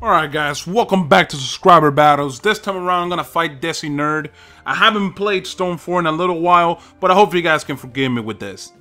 Alright guys, welcome back to Subscriber Battles. This time around I'm gonna fight Desi Nerd. I haven't played Storm 4 in a little while, but I hope you guys can forgive me with this.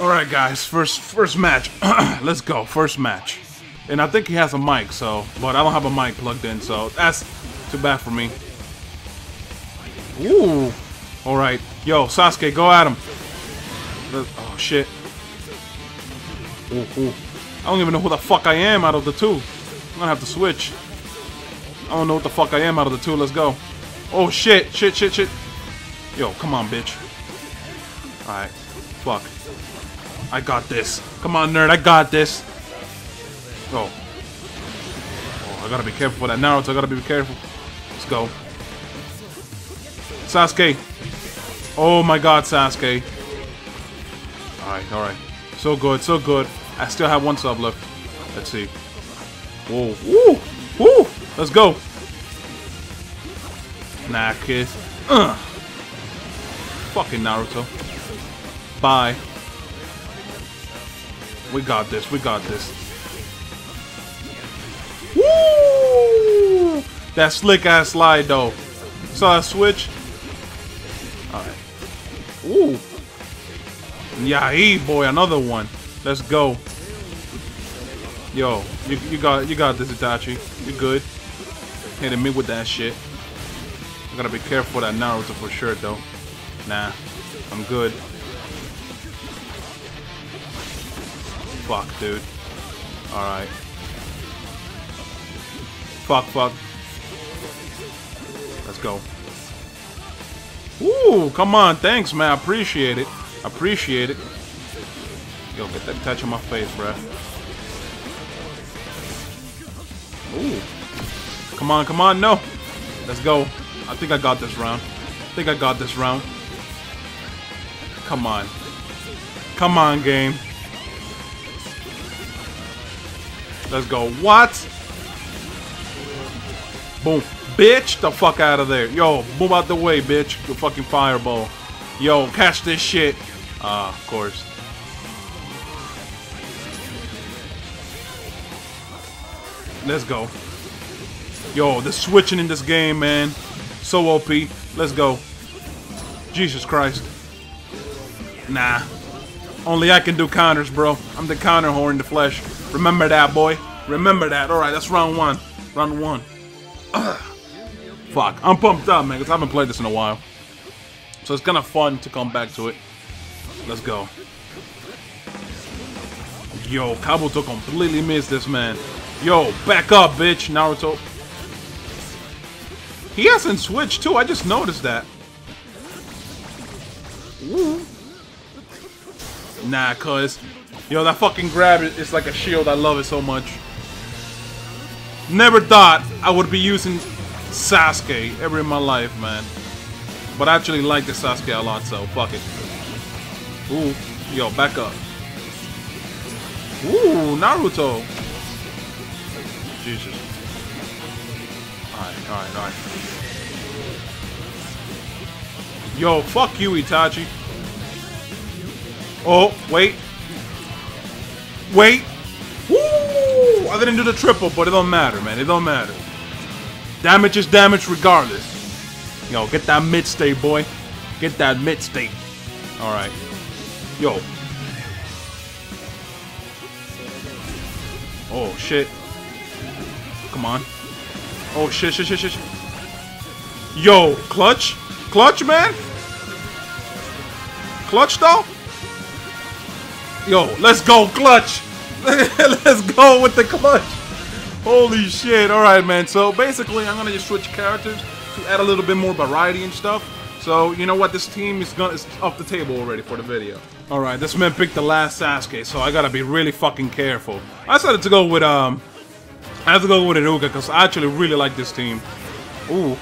Alright guys, first match. Let's go, first match. And I think he has a mic, so, but I don't have a mic plugged in, so that's too bad for me. Ooh. Alright. Yo, Sasuke, go at him. Oh shit. Ooh, ooh. I don't even know who the fuck I am out of the two. I'm gonna have to switch. I don't know what the fuck I am out of the two. Let's go. Oh shit, shit, shit, shit. Yo, come on, bitch. Alright. Fuck. I got this. Come on, nerd. I got this. Oh. Oh, I gotta be careful for that Naruto. I gotta be careful. Let's go. Sasuke. Oh my god, Sasuke. Alright, alright. So good, so good. I still have one sub left. Let's see. Whoa. Woo! Woo! Let's go. Nah, kid. Fucking Naruto. Bye. We got this, we got this. Woo! That slick ass slide though. Saw a switch. Alright. Ooh. Yahi boy, another one. Let's go. Yo, you got this, Itachi. You good. Hitting me with that shit. I gotta be careful that Naruto for sure though. Nah. I'm good. Fuck, dude. Alright. Fuck, fuck. Let's go. Ooh, come on. Thanks, man. I appreciate it. I appreciate it. Yo, get that touch on my face, bruh. Ooh. Come on, come on. No. Let's go. I think I got this round. I think I got this round. Come on. Come on, game. Let's go. What? Boom. Bitch, the fuck out of there. Yo, move out the way, bitch. The fucking fireball. Yo, catch this shit. Ah, of course. Let's go. Yo, the switching in this game, man. So OP. Let's go. Jesus Christ. Nah. Only I can do counters, bro. I'm the counter whore in the flesh. Remember that, boy. Remember that. Alright, that's round one. Round one. Ugh. Fuck. I'm pumped up, man, because I haven't played this in a while. So it's kind of fun to come back to it. Let's go. Yo, Kabuto completely missed this, man. Yo, back up, bitch, Naruto. He hasn't switched, too. I just noticed that. Ooh. Nah, cuz. Yo, that fucking grab is like a shield. I love it so much. Never thought I would be using Sasuke ever in my life, man. But I actually like the Sasuke a lot, so fuck it. Ooh, yo, back up. Ooh, Naruto. Jesus. Alright, alright, alright. Yo, fuck you, Itachi. Oh, wait. Wait. Woo! I didn't do the triple, but it don't matter, man. It don't matter. Damage is damage regardless. Yo, get that mid state, boy. Get that mid state. Alright. Yo. Oh, shit. Come on. Oh, shit, shit, shit, shit, shit. Yo, clutch? Clutch, man? Clutch, though? Yo, let's go, clutch! Let's go with the clutch! Holy shit, alright, man. So, basically, I'm gonna just switch characters to add a little bit more variety and stuff. So, you know what? This team is off the table already for the video. Alright, this man picked the last Sasuke, so I gotta be really fucking careful. I decided to go with, I have to go with Iruka, because I actually really like this team. Ooh.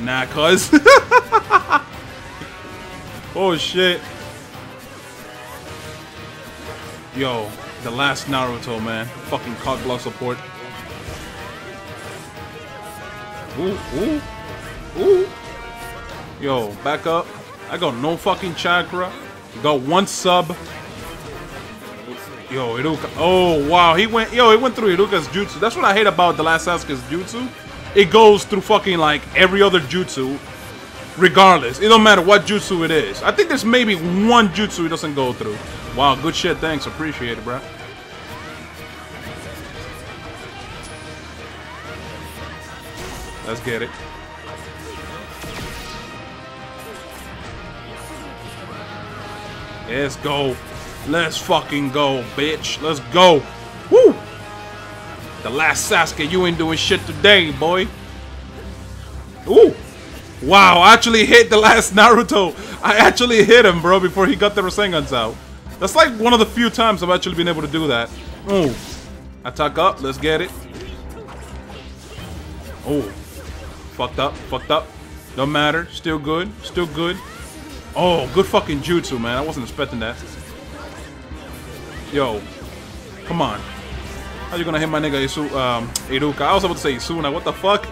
Nah, cuz. Oh, shit. Yo, the last Naruto, man. Fucking cod block support. Ooh, ooh, ooh. Yo, back up. I got no fucking chakra. Got one sub. Yo, Iruka. Oh, wow. He went, yo, he went through Iruka's jutsu. That's what I hate about the last Sasuke's jutsu. It goes through fucking like every other jutsu. Regardless, it don't matter what jutsu it is. I think there's maybe one jutsu it doesn't go through. Wow, good shit. Thanks, appreciate it, bro. Let's get it. Let's go. Let's fucking go, bitch. Let's go. Woo! The last Sasuke, you ain't doing shit today, boy. Ooh! Wow, I actually hit the last Naruto. I actually hit him, bro, before he got the Rasengans out. That's like one of the few times I've actually been able to do that. Ooh. Attack up. Let's get it. Oh. Fucked up. Fucked up. Don't matter. Still good. Still good. Oh, good fucking jutsu, man. I wasn't expecting that. Yo. Come on. How you gonna hit my nigga Iruka? I was about to say Isuna. What the fuck?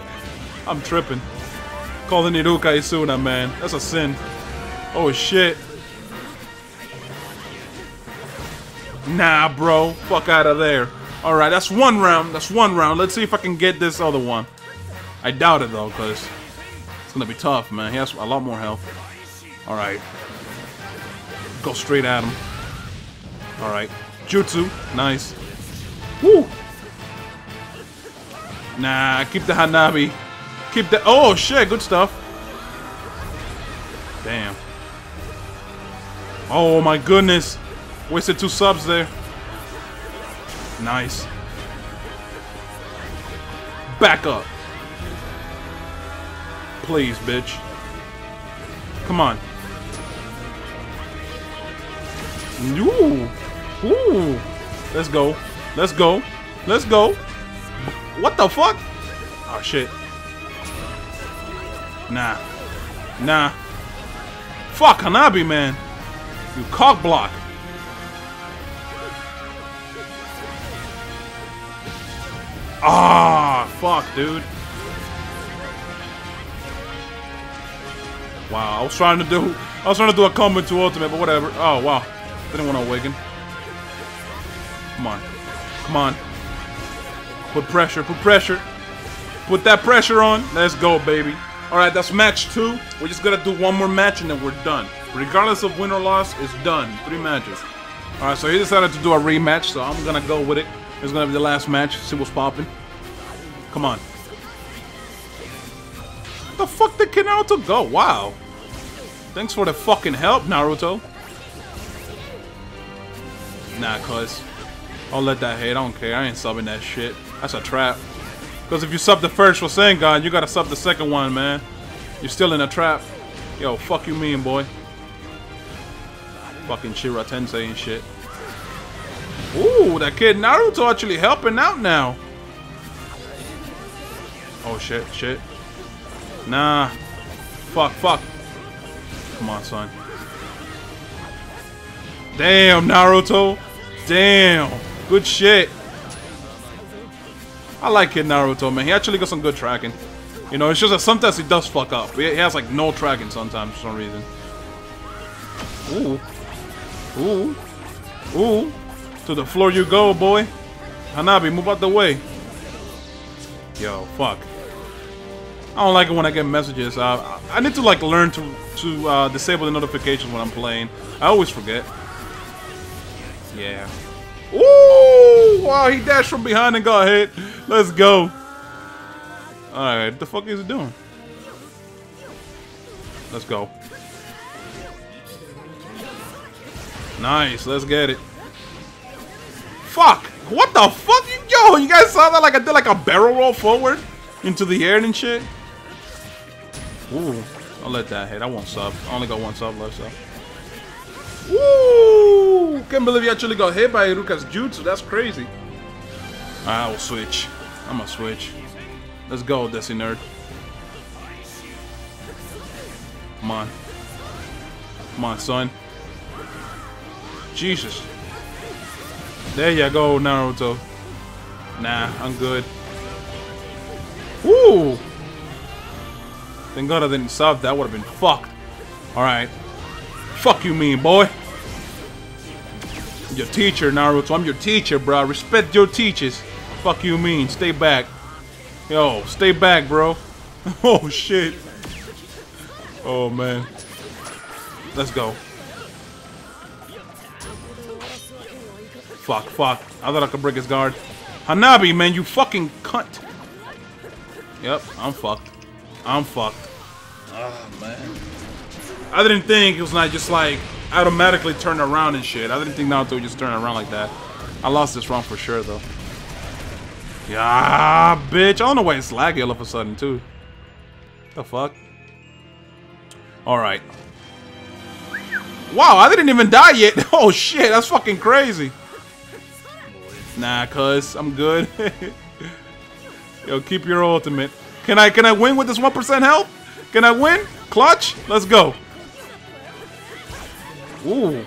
I'm tripping. Calling Iruka Isuna, man. That's a sin. Oh, shit. Nah, bro. Fuck out of there. Alright, that's one round. That's one round. Let's see if I can get this other one. I doubt it, though, because it's going to be tough, man. He has a lot more health. Alright. Go straight at him. Alright. Jutsu. Nice. Woo! Nah, keep the Hanabi. Keep that. Oh shit, good stuff. Damn. Oh my goodness. Wasted two subs there. Nice. Back up. Please, bitch. Come on. Ooh. Ooh. Let's go. Let's go. Let's go. What the fuck? Oh shit. Nah. Nah. Fuck, Hanabi, man. You cock block. Ah, fuck, dude. Wow, I was trying to do a combo to ultimate, but whatever. Oh, wow. Didn't want to awaken. Come on. Come on. Put pressure, put pressure. Put that pressure on. Let's go, baby. Alright, that's match 2. We're just gonna do one more match and then we're done. Regardless of win or loss, it's done. 3 matches. Alright, so he decided to do a rematch, so I'm gonna go with it. It's gonna be the last match. See what's popping. Come on. What the fuck did Naruto go? Wow. Thanks for the fucking help, Naruto. Nah, cuz. I'll let that hate. I don't care. I ain't subbing that shit. That's a trap. Because if you sub the first Rasengan, you gotta sub the second one, man. You're still in a trap. Yo, fuck you mean, boy. Fucking Shira Tensei and shit. Ooh, that kid Naruto actually helping out now. Oh, shit, shit. Nah. Fuck, fuck. Come on, son. Damn, Naruto. Damn. Good shit. I like Kid Naruto, man. He actually got some good tracking. You know, it's just that sometimes he does fuck up. He has, like, no tracking sometimes for some reason. Ooh. Ooh. Ooh. To the floor you go, boy. Hanabi, move out the way. Yo, fuck. I don't like it when I get messages. I need to, like, learn to disable the notifications when I'm playing. I always forget. Yeah. Ooh! Wow, he dashed from behind and got hit. Let's go. Alright, what the fuck is he doing? Let's go. Nice, let's get it. Fuck! What the fuck? Yo, you guys saw that? Like I did like a barrel roll forward into the air and shit. Ooh, I'll let that hit. I won't sub. I only got one sub left, so. Woo! Can't believe he actually got hit by Iruka's jutsu. That's crazy. I'll switch. I'm gonna switch. Let's go, Desi Nerd. Come on. Come on, son. Jesus. There you go, Naruto. Nah, I'm good. Ooh! Thank God I didn't stop. That would have been fucked. Alright. Fuck you mean, boy. Your teacher, Naruto. I'm your teacher, bro. Respect your teachers. Fuck you mean. Stay back. Yo, stay back, bro. Oh, shit. Oh, man. Let's go. Fuck, fuck. I thought I could break his guard. Hanabi, man, you fucking cunt. Yep, I'm fucked. I'm fucked. Oh, man. I didn't think it was not just like automatically turn around and shit. I didn't think Naruto would just turn around like that. I lost this round for sure, though. Yeah, bitch. I don't know why it's laggy all of a sudden, too. The fuck? Alright. Wow, I didn't even die yet. Oh, shit. That's fucking crazy. Nah, cuz. I'm good. Yo, keep your ultimate. Can I win with this 1% health? Can I win? Clutch? Let's go. Ooh.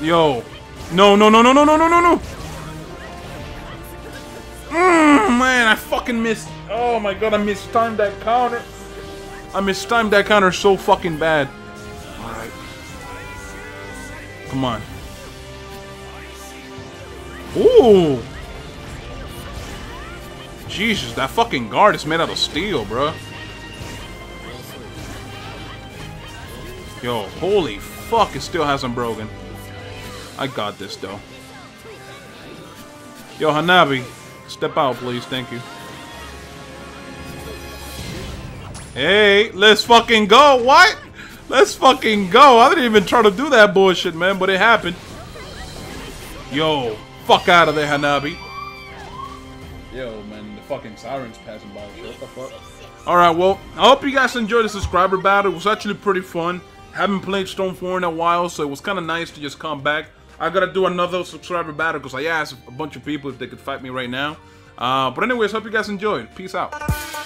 Yo. No, no, no, no, no, no, no, no, no. Man, I fucking missed. Oh my god, I mistimed that counter. I mistimed that counter so fucking bad. Alright. Come on. Ooh. Jesus, that fucking guard is made out of steel, bro. Yo, holy fuck, it still hasn't broken. I got this, though. Yo, Hanabi, step out, please. Thank you. Hey, let's fucking go. What? Let's fucking go. I didn't even try to do that bullshit, man, but it happened. Yo, fuck out of there, Hanabi. Yo, man. Fucking sirens passing by. What the fuck? Alright, well, I hope you guys enjoyed the subscriber battle. It was actually pretty fun. Haven't played Storm 4 in a while, so it was kind of nice to just come back. I gotta do another subscriber battle because I asked a bunch of people if they could fight me right now. But anyways, hope you guys enjoyed. Peace out.